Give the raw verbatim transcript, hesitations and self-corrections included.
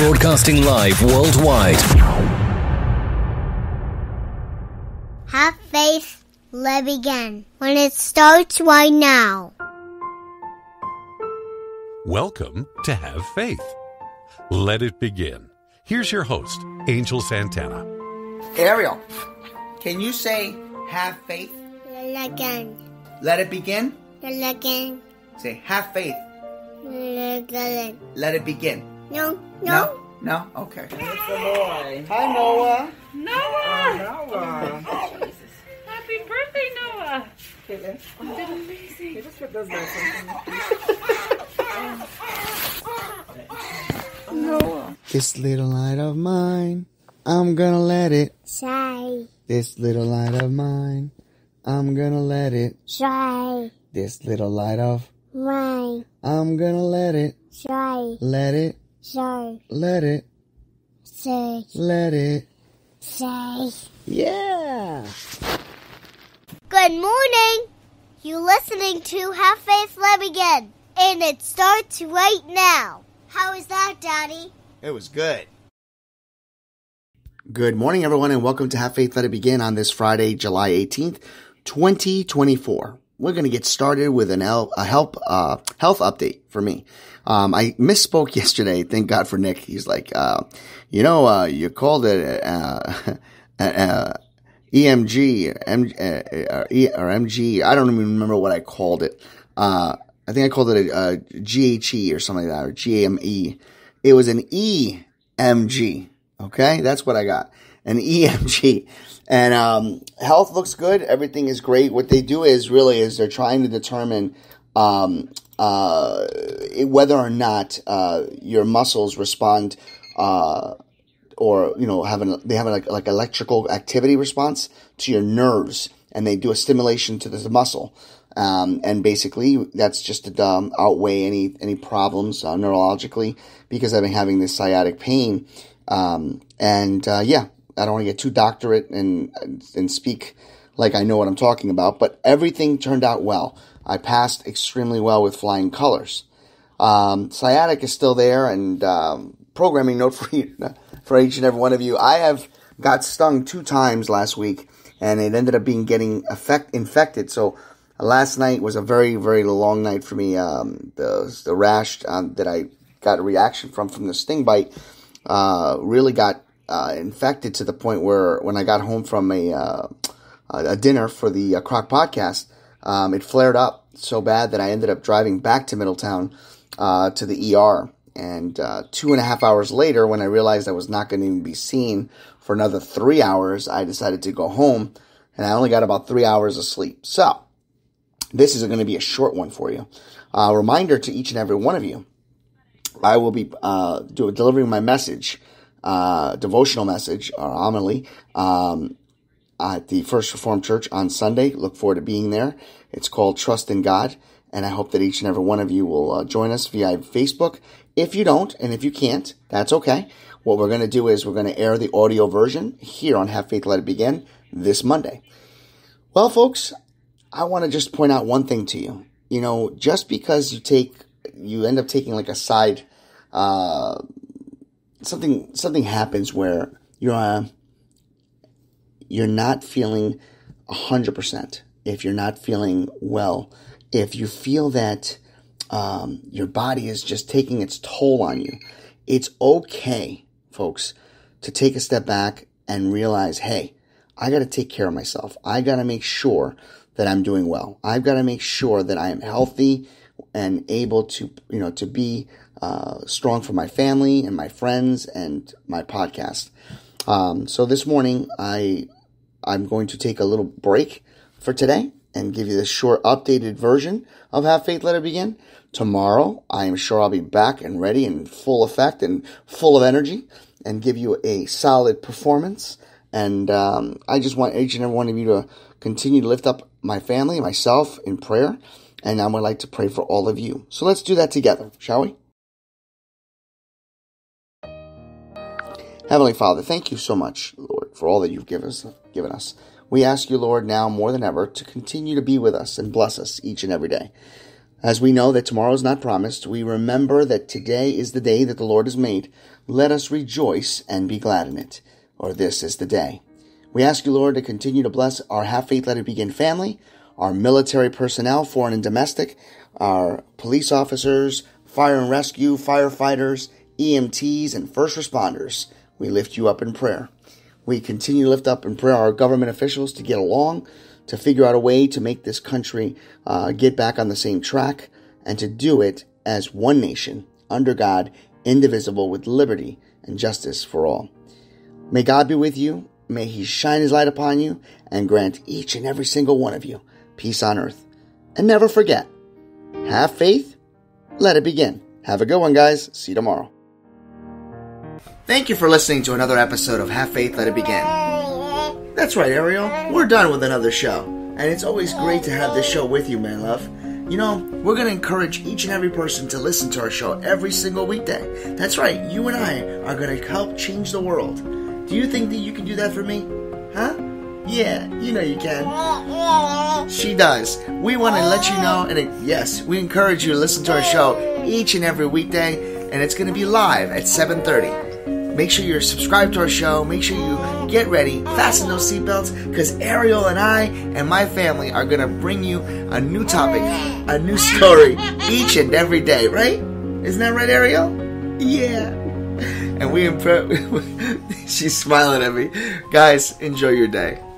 broadcasting live worldwide. Have faith, live again. When it starts right now. Welcome to Have Faith. Let it begin. Here's your host, Angel Santana. Ariel, can you say, have faith? Let it begin. Let it begin? Let it begin. Say, have faith. Let it begin. Let it begin. No, no. No? No? Okay. It's the boy. Hi, Noah. Noah! Oh, Noah. Oh, Jesus. Happy birthday, Noah. It's amazing. It just does that. Noah. This little light of mine, I'm gonna let it shine. This little light of mine, I'm gonna let it shine. This little light of mine, I'm gonna let it shine. Let it shine. Let it shine. Let it shine. Yeah. Good morning. You're listening to Have Faith, Love Again, and it starts right now. How was that, Daddy? It was good. Good morning, everyone, and welcome to Have Faith, Let It Begin on this Friday, July eighteenth, twenty twenty-four. We're going to get started with an el- a help uh, health update for me. Um, I misspoke yesterday. Thank God for Nick. He's like, uh, you know, uh, you called it uh, uh, E M G or M G. I don't even remember what I called it. Uh I think I called it a, a G H E or something like that, or G M E. It was an E M G, okay? That's what I got, an E M G. And um, health looks good. Everything is great. What they do is really is they're trying to determine um, uh, whether or not uh, your muscles respond uh, or, you know, have an, they have an like electrical activity response to your nerves, and they do a stimulation to the muscle. Um, and basically that's just to um, outweigh any, any problems uh, neurologically, because I've been having this sciatic pain. Um, and, uh, yeah, I don't want to get too doctorate and, and speak like I know what I'm talking about, but everything turned out well. I passed extremely well with flying colors. Um, sciatic is still there, and, um, programming note for you, for each and every one of you. I have got stung two times last week, and it ended up being getting affect, infected. So, last night was a very, very long night for me. Um, the the rash um, that I got a reaction from from the sting bite uh, really got uh, infected to the point where when I got home from a uh, a dinner for the uh, Croc podcast, um, it flared up so bad that I ended up driving back to Middletown uh, to the E R. And uh, two and a half hours later, when I realized I was not going to even be seen for another three hours, I decided to go home, and I only got about three hours of sleep. So this is going to be a short one for you. Uh, reminder to each and every one of you. I will be uh, do, delivering my message, uh, devotional message, or homily, um, at the First Reformed Church on Sunday. Look forward to being there. It's called Trust in God, and I hope that each and every one of you will uh, join us via Facebook. If you don't, and if you can't, that's okay. What we're going to do is we're going to air the audio version here on Have Faith, Let It Begin this Monday. Well, folks, I want to just point out one thing to you. You know, just because you take, you end up taking like a side, uh, something, something happens where you're, uh, you're not feeling a hundred percent. If you're not feeling well, if you feel that, um, your body is just taking its toll on you, it's okay, folks, to take a step back and realize, hey, I got to take care of myself. I got to make sure that I'm doing well. I've got to make sure that I am healthy and able to, you know, to be uh, strong for my family and my friends and my podcast. Um, so this morning, I I'm going to take a little break for today and give you the short updated version of Have Faith, Let It Begin. Tomorrow, I am sure I'll be back and ready and full effect and full of energy and give you a solid performance. And um, I just want each and every one of you to continue to lift up my family, myself, in prayer, and I would like to pray for all of you. So let's do that together, shall we? Heavenly Father, thank you so much, Lord, for all that you've given us. Given us. We ask you, Lord, now more than ever to continue to be with us and bless us each and every day. As we know that tomorrow is not promised, we remember that today is the day that the Lord has made. Let us rejoice and be glad in it, or this is the day. We ask you, Lord, to continue to bless our Have Faith, Let It Begin family, our military personnel, foreign and domestic, our police officers, fire and rescue, firefighters, E M Ts, and first responders. We lift you up in prayer. We continue to lift up in prayer our government officials to get along, to figure out a way to make this country uh, get back on the same track, and to do it as one nation, under God, indivisible, with liberty and justice for all. May God be with you. May he shine his light upon you and grant each and every single one of you peace on earth. And never forget, have faith, let it begin. Have a good one, guys. See you tomorrow. Thank you for listening to another episode of Have Faith, Let It Begin. That's right, Ariel. We're done with another show. And it's always great to have this show with you, my love. You know, we're going to encourage each and every person to listen to our show every single weekday. That's right. You and I are going to help change the world. Do you think that you can do that for me? Huh? Yeah, you know you can. She does. We want to let you know, and it, yes, we encourage you to listen to our show each and every weekday, and it's going to be live at seven thirty. Make sure you're subscribed to our show. Make sure you get ready, fasten those seatbelts, because Ariel and I and my family are going to bring you a new topic, a new story, each and every day, right? Isn't that right, Ariel? Yeah. And we improve. She's smiling at me. Guys, enjoy your day.